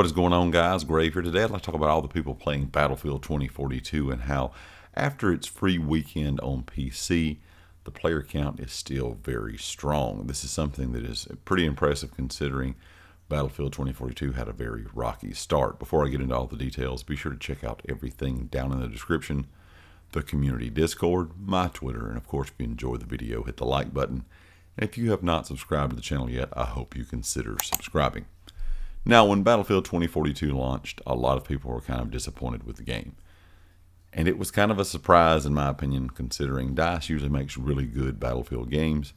What is going on, guys? Grave here. Today I'd like to talk about all the people playing Battlefield 2042 and how after its free weekend on PC, the player count is still very strong. This is something that is pretty impressive considering Battlefield 2042 had a very rocky start. Before I get into all the details, be sure to check out everything down in the description, the community Discord, my Twitter, and of course, if you enjoyed the video, hit the like button. And if you have not subscribed to the channel yet, I hope you consider subscribing. Now, when Battlefield 2042 launched, a lot of people were kind of disappointed with the game. And it was kind of a surprise, in my opinion, considering DICE usually makes really good Battlefield games.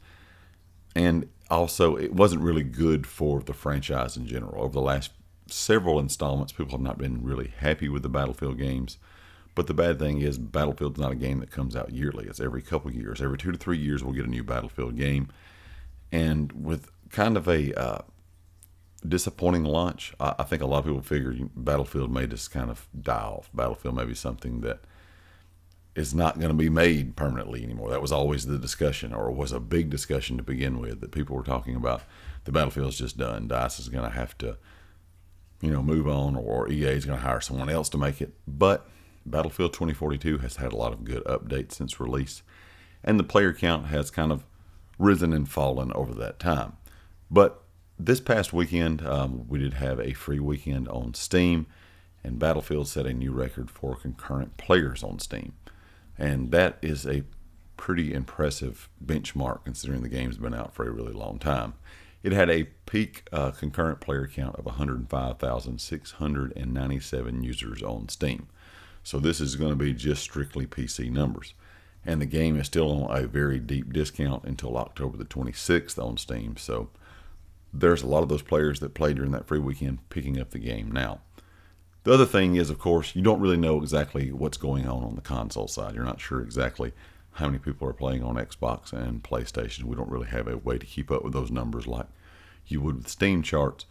And also, it wasn't really good for the franchise in general. Over the last several installments, people have not been really happy with the Battlefield games. But the bad thing is, Battlefield's not a game that comes out yearly. It's every couple years. Every 2 to 3 years, we'll get a new Battlefield game. And with kind of a disappointing launch. I think a lot of people figured Battlefield may just kind of die off. Battlefield may be something that is not going to be made permanently anymore. That was always the discussion, or was a big discussion to begin with, that people were talking about. The Battlefield's just done. DICE is going to have to, you know, move on, or EA is going to hire someone else to make it. But Battlefield 2042 has had a lot of good updates since release, and the player count has kind of risen and fallen over that time. But this past weekend, we did have a free weekend on Steam, and Battlefield set a new record for concurrent players on Steam. And that is a pretty impressive benchmark considering the game's been out for a really long time. It had a peak concurrent player count of 105,697 users on Steam. So this is going to be just strictly PC numbers. And the game is still on a very deep discount until October the 26th on Steam. So there's a lot of those players that played during that free weekend picking up the game now. The other thing is, of course, you don't really know exactly what's going on the console side. You're not sure exactly how many people are playing on Xbox and PlayStation. We don't really have a way to keep up with those numbers like you would with Steam charts.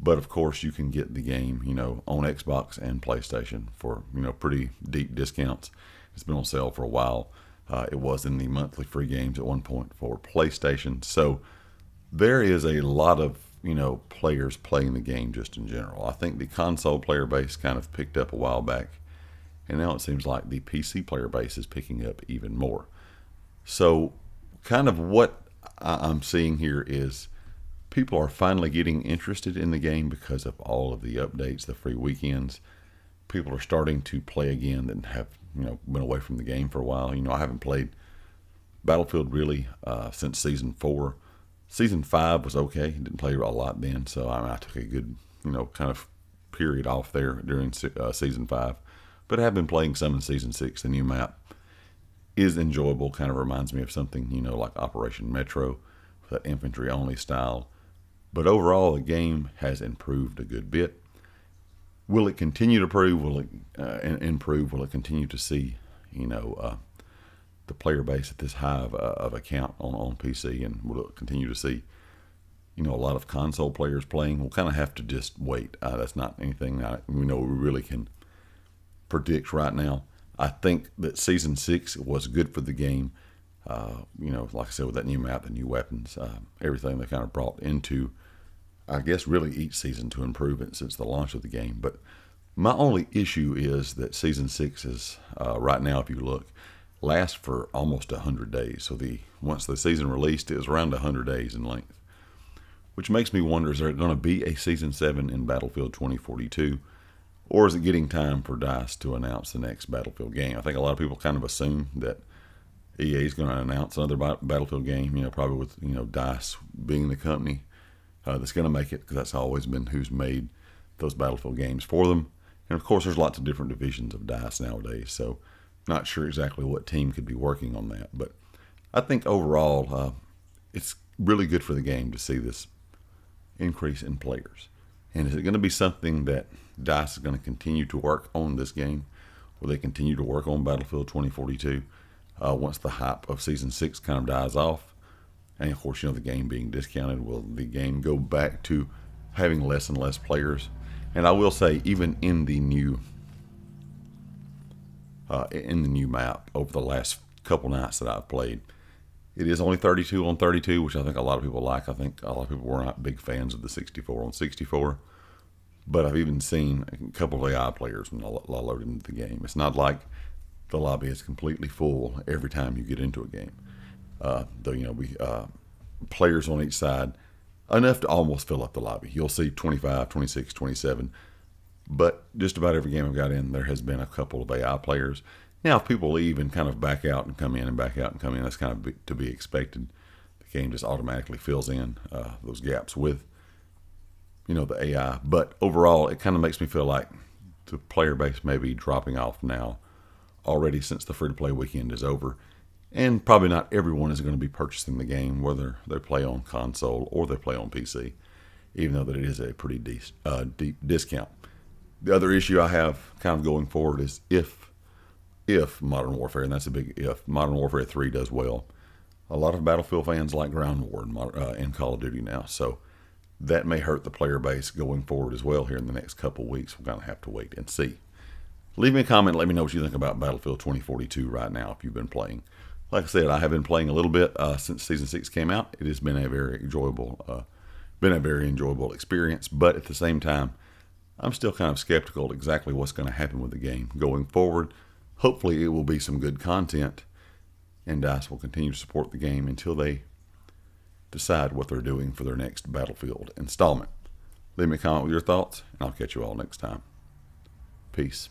But of course, you can get the game, you know, on Xbox and PlayStation for, you know, pretty deep discounts. It's been on sale for a while. It was in the monthly free games at one point for PlayStation. So there is a lot of, you know, players playing the game just in general. I think the console player base kind of picked up a while back, and now it seems like the PC player base is picking up even more. So kind of what I'm seeing here is people are finally getting interested in the game because of all of the updates, the free weekends. People are starting to play again that have, you know, been away from the game for a while. You know, I haven't played Battlefield really since Season 4. Season 5 was okay. Didn't play a lot then, so I took a good, you know, kind of period off there during Season 5. But I have been playing some in Season 6. The new map is enjoyable. Kind of reminds me of something, you know, like Operation Metro, that infantry-only style. But overall, the game has improved a good bit. Will it continue to improve? Will it improve? Will it continue to see, you know, the player base at this high of a count on PC, and we'll continue to see, you know, a lot of console players playing? We'll kind of have to just wait. That's not anything we really can predict right now. I think that Season 6 was good for the game. You know, like I said, with that new map, the new weapons, everything they kind of brought into, I guess, really each season to improve it since the launch of the game. But my only issue is that Season 6 is, right now, if you look, last for almost 100 days. So once the season released, it was around 100 days in length, which makes me wonder, is there going to be a Season 7 in Battlefield 2042, or is it getting time for DICE to announce the next Battlefield game? I think a lot of people kind of assume that EA is going to announce another Battlefield game, you know, probably with, you know, DICE being the company that's going to make it, because that's always been who's made those Battlefield games for them. And of course, there's lots of different divisions of DICE nowadays, so not sure exactly what team could be working on that. But I think overall, it's really good for the game to see this increase in players. And is it going to be something that DICE is going to continue to work on this game? Will they continue to work on Battlefield 2042 once the hype of Season 6 kind of dies off? And of course, you know, the game being discounted, will the game go back to having less and less players? And I will say, even in the new map, over the last couple nights that I've played, it is only 32 on 32, which I think a lot of people like. I think a lot of people were not big fans of the 64 on 64, But I've even seen a couple of AI players when I load into the game. It's not like the lobby is completely full every time you get into a game. Though, you know, we players on each side, enough to almost fill up the lobby. You'll see 25, 26, 27. But just about every game I've got in, there has been a couple of AI players. Now, if people leave and kind of back out and come in and back out and come in, that's kind of to be expected. The game just automatically fills in those gaps with, you know, the AI. But overall, it kind of makes me feel like the player base may be dropping off now already since the free-to-play weekend is over. And probably not everyone is going to be purchasing the game, whether they play on console or they play on PC, even though that it is a pretty deep discount. The other issue I have kind of going forward is if Modern Warfare, and that's a big if, Modern Warfare 3 does well. A lot of Battlefield fans like Ground War and Call of Duty now, so that may hurt the player base going forward as well here in the next couple weeks. We're going to have to wait and see. Leave me a comment. Let me know what you think about Battlefield 2042 right now if you've been playing. Like I said, I have been playing a little bit since Season 6 came out. It has been a very enjoyable experience, but at the same time, I'm still kind of skeptical exactly what's going to happen with the game going forward. Hopefully, it will be some good content, and DICE will continue to support the game until they decide what they're doing for their next Battlefield installment. Leave me a comment with your thoughts, and I'll catch you all next time. Peace.